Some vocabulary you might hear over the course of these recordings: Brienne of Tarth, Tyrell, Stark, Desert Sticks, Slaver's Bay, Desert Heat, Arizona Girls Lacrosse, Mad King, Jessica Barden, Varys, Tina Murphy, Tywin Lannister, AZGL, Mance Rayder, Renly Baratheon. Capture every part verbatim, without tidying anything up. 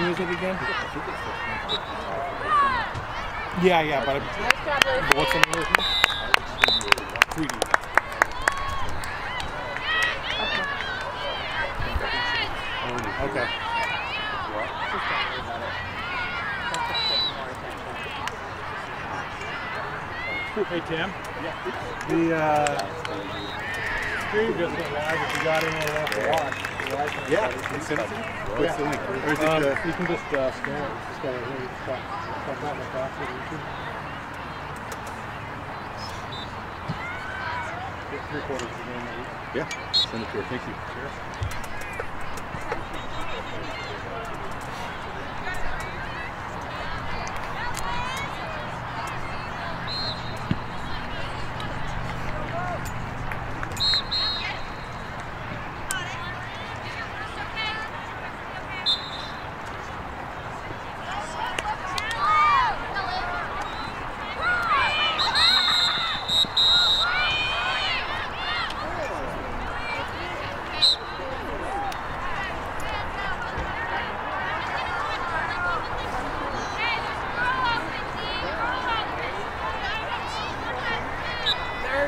many is it again? Yeah, yeah, but nice job, what's the name of it? three D. Okay. Hey, Tim. The, uh, screen just went live if you got in there to watch. Yeah, it's in it. What's the link? Or is it um, the... You can just, uh, scan it. Just gotta really stop, stop out in the box with YouTube. Get three quarters of the game. Yeah, send it to her. Thank you.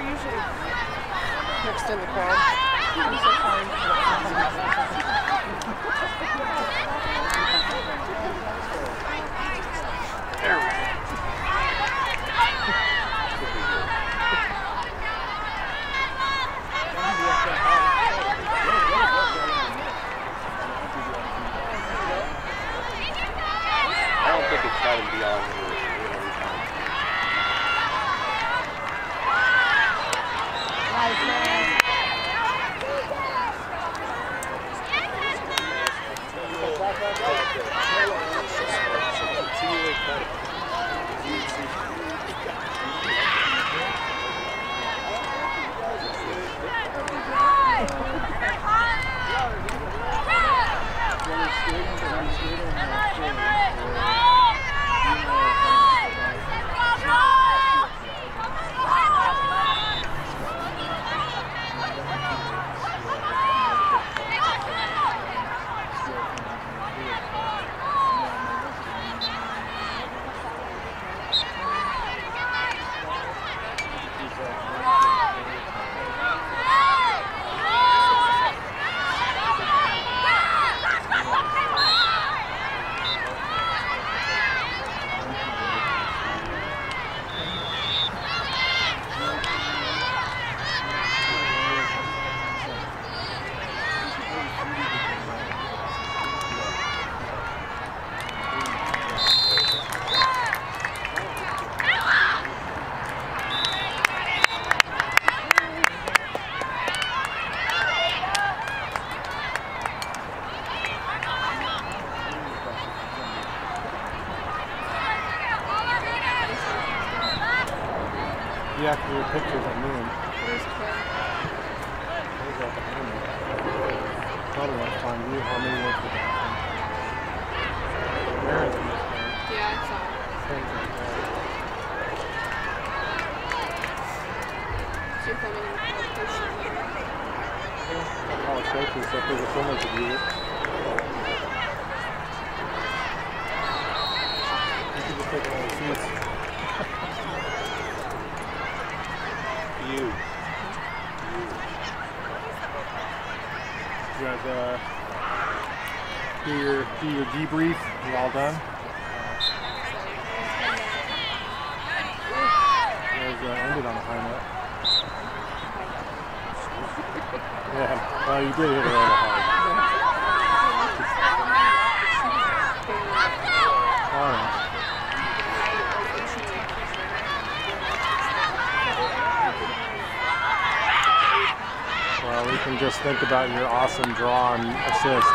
Sure. Debrief, well done. It was, uh, ended on a high note. Yeah, well, you did hit it on a high. All right. Well, we can just think about your awesome draw and assist.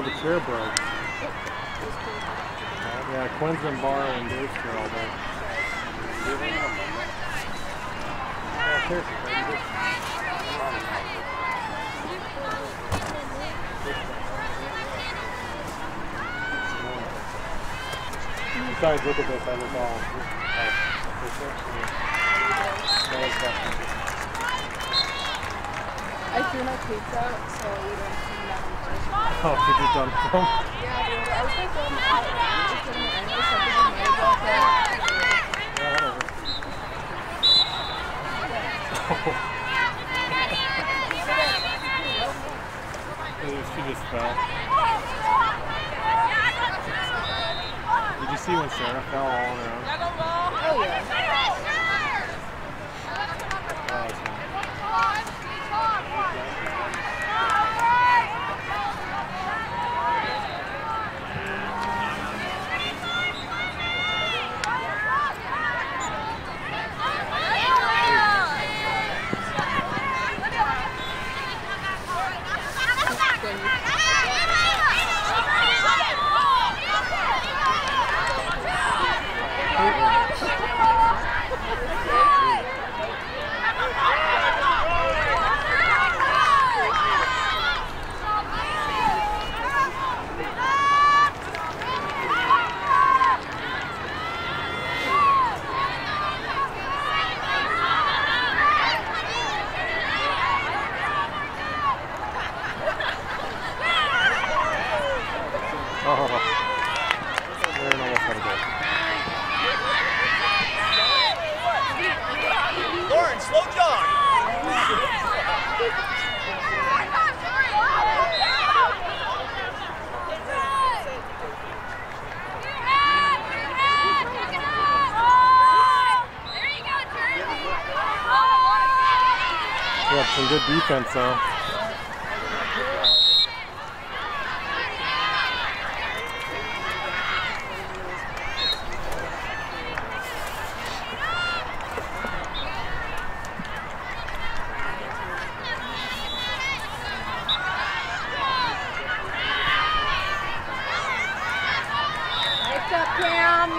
The chair broke. Yeah, Quinn's been borrowing Dave's chair all day. Yeah, besides, look at this, I was all... I threw my cleats out, so we don't see that much. Oh, did you dump them? Yeah, dude, I was like going out and just in the end of something I made about that. Yeah, whatever. She just fell. Did you see when Sarah fell all around? Oh yeah. Some good defense, though. Nice up, Cam.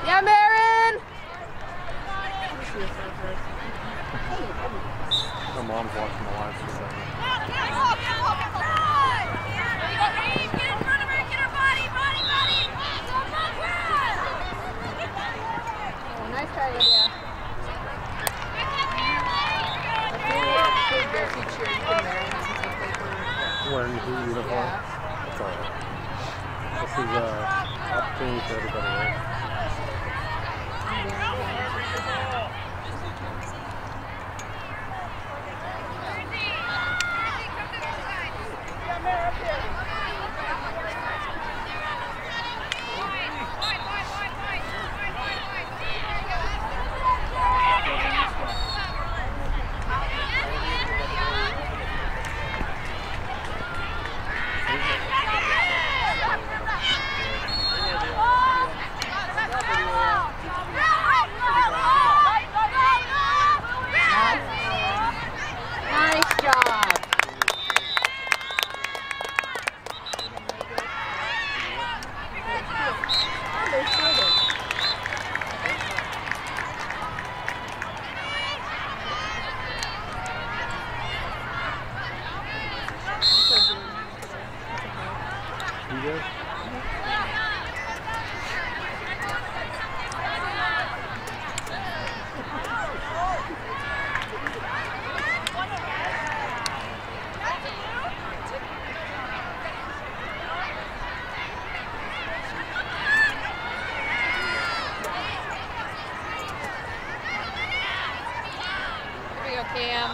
Yeah, Marin! Her mom's watching the live stream. Get off, get off, get off! Get in front of her, get her body, body, body! Oh, nice try, Lydia. Wearing the blue uniform? Yeah. That's alright. This is an opportunity for everybody, right? Cam.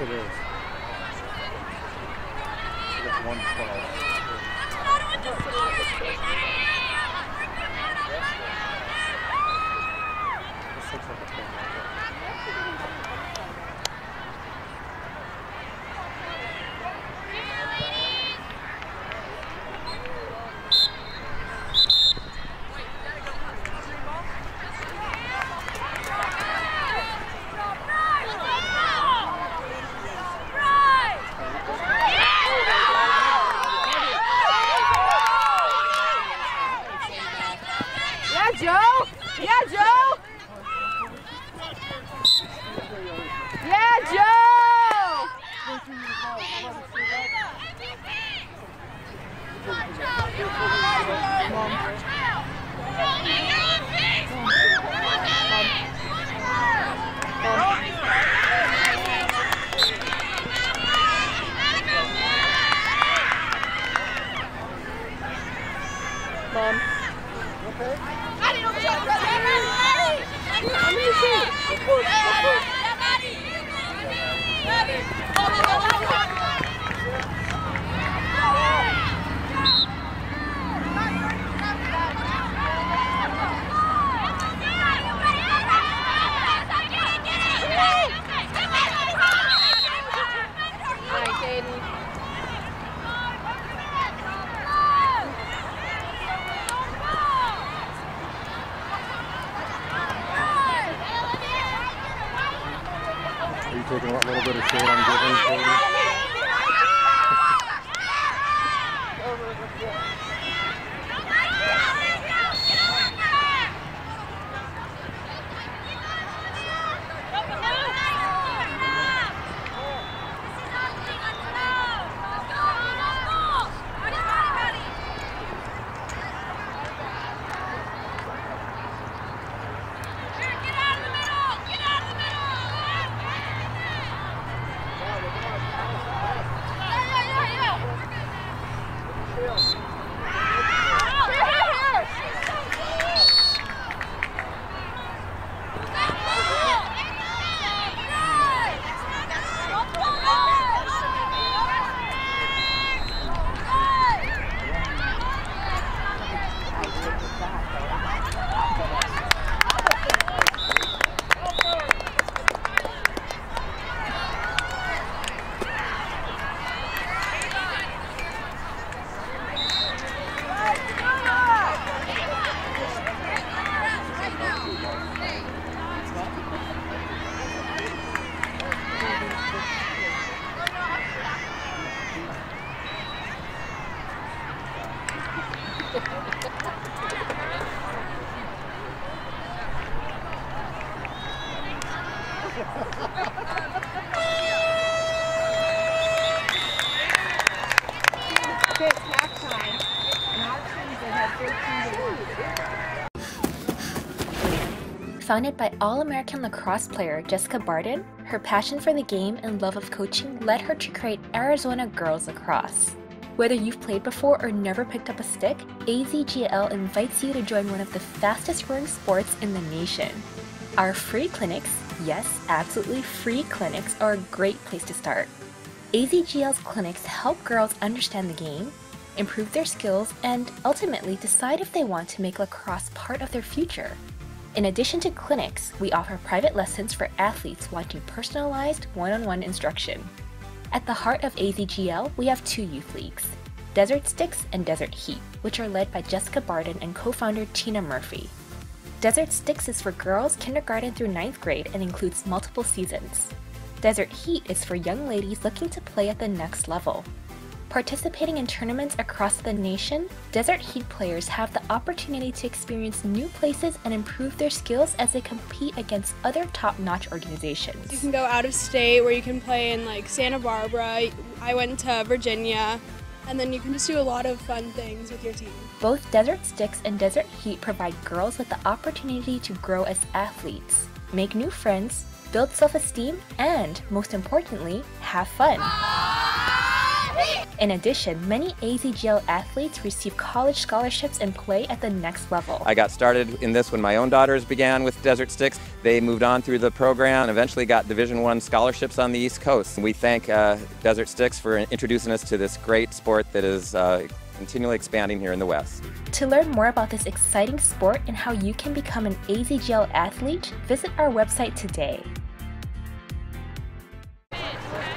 Yes, it is. It's one twelve. Founded by All-American lacrosse player Jessica Barden, her passion for the game and love of coaching led her to create Arizona Girls Lacrosse. Whether you've played before or never picked up a stick, A Z G L invites you to join one of the fastest-growing sports in the nation. Our free clinics, yes, absolutely free clinics, are a great place to start. A Z G L's clinics help girls understand the game, improve their skills, and ultimately decide if they want to make lacrosse part of their future. In addition to clinics, we offer private lessons for athletes wanting personalized one-on-one instruction. At the heart of A Z G L, we have two youth leagues, Desert Sticks and Desert Heat, which are led by Jessica Barden and co-founder Tina Murphy. Desert Sticks is for girls kindergarten through ninth grade and includes multiple seasons. Desert Heat is for young ladies looking to play at the next level. Participating in tournaments across the nation, Desert Heat players have the opportunity to experience new places and improve their skills as they compete against other top-notch organizations. You can go out of state where you can play in like Santa Barbara, I went to Virginia, and then you can just do a lot of fun things with your team. Both Desert Sticks and Desert Heat provide girls with the opportunity to grow as athletes, make new friends, build self-esteem, and most importantly, have fun. Ah! In addition, many A Z G L athletes receive college scholarships and play at the next level. I got started in this when my own daughters began with Desert Sticks. They moved on through the program and eventually got Division one scholarships on the East Coast. We thank uh, Desert Sticks for introducing us to this great sport that is uh, continually expanding here in the West. To learn more about this exciting sport and how you can become an A Z G L athlete, visit our website today. What?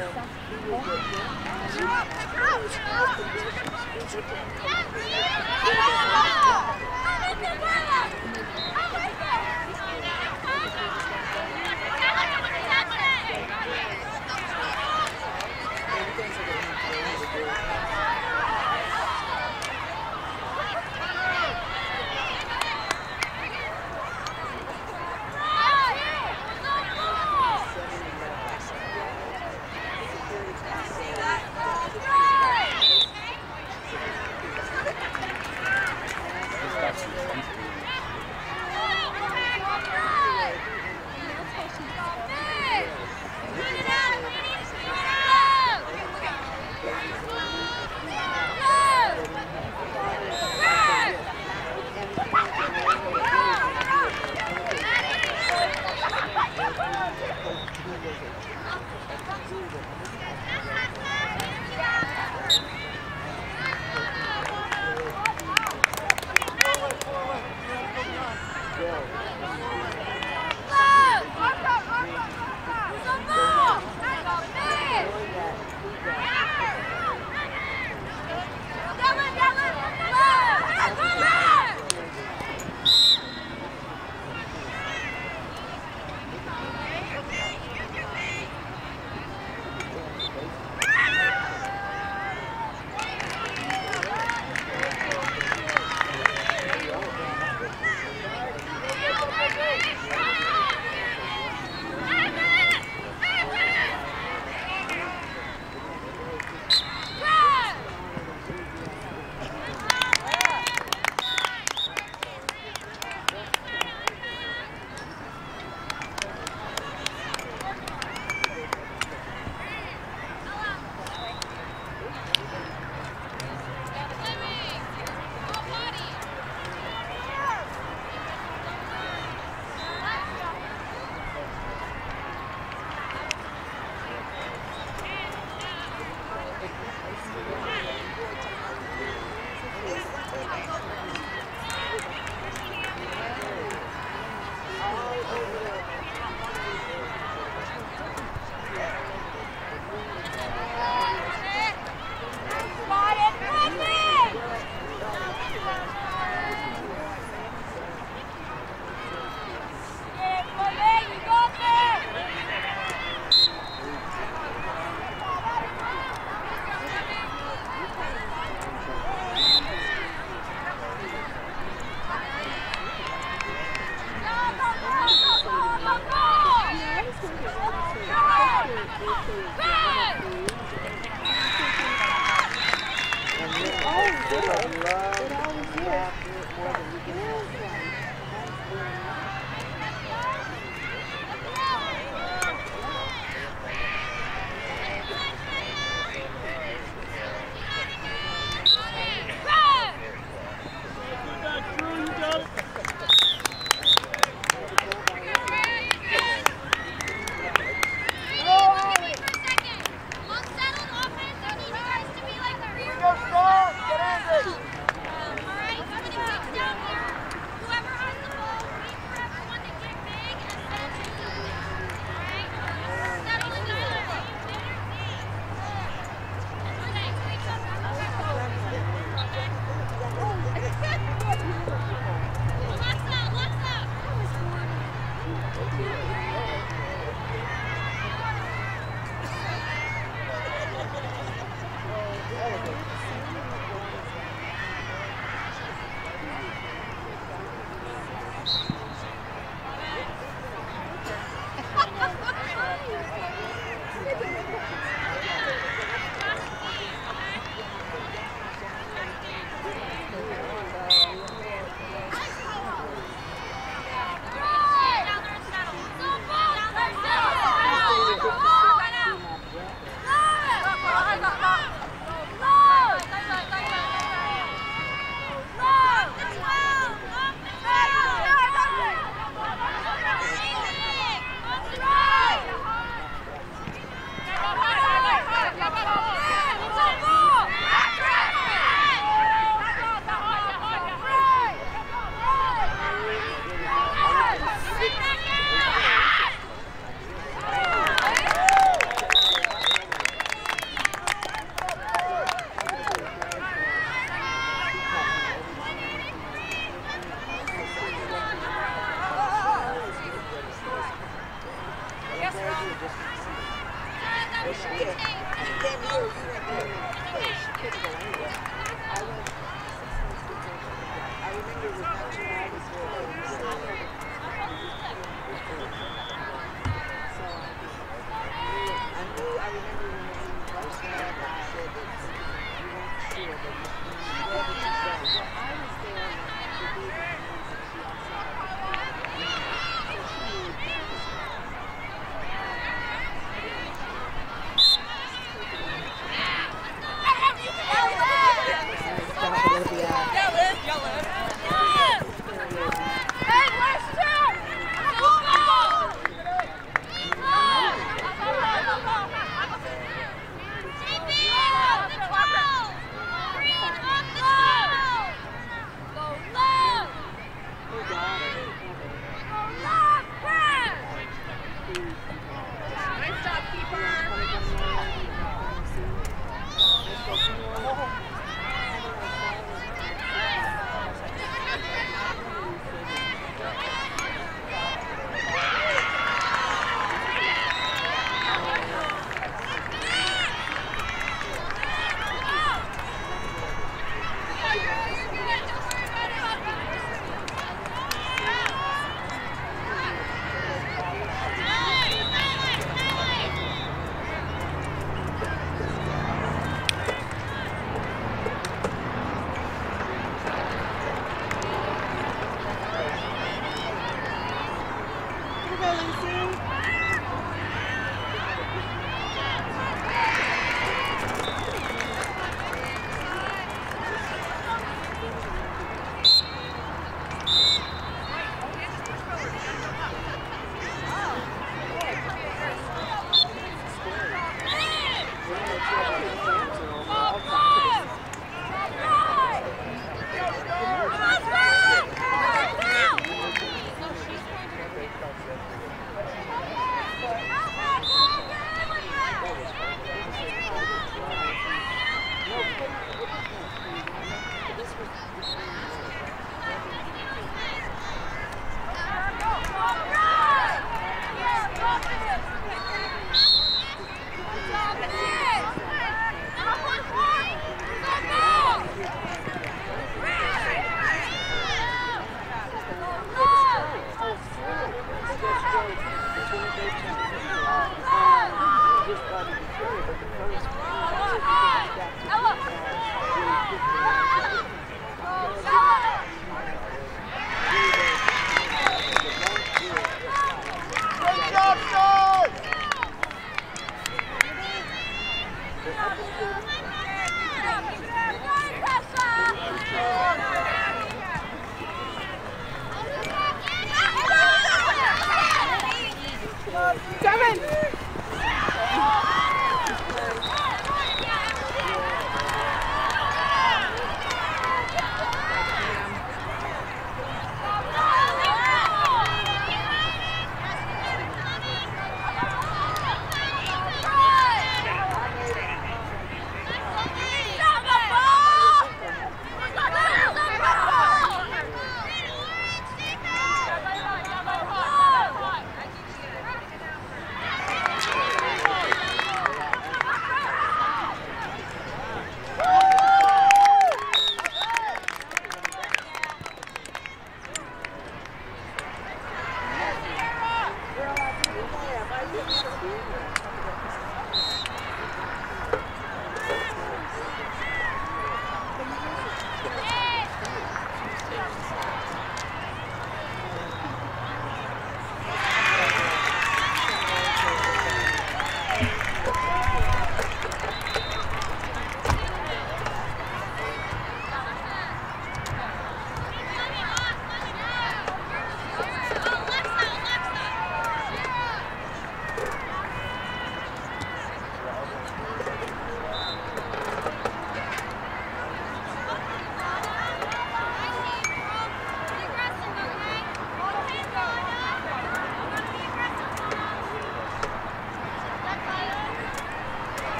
That's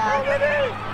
Go with it!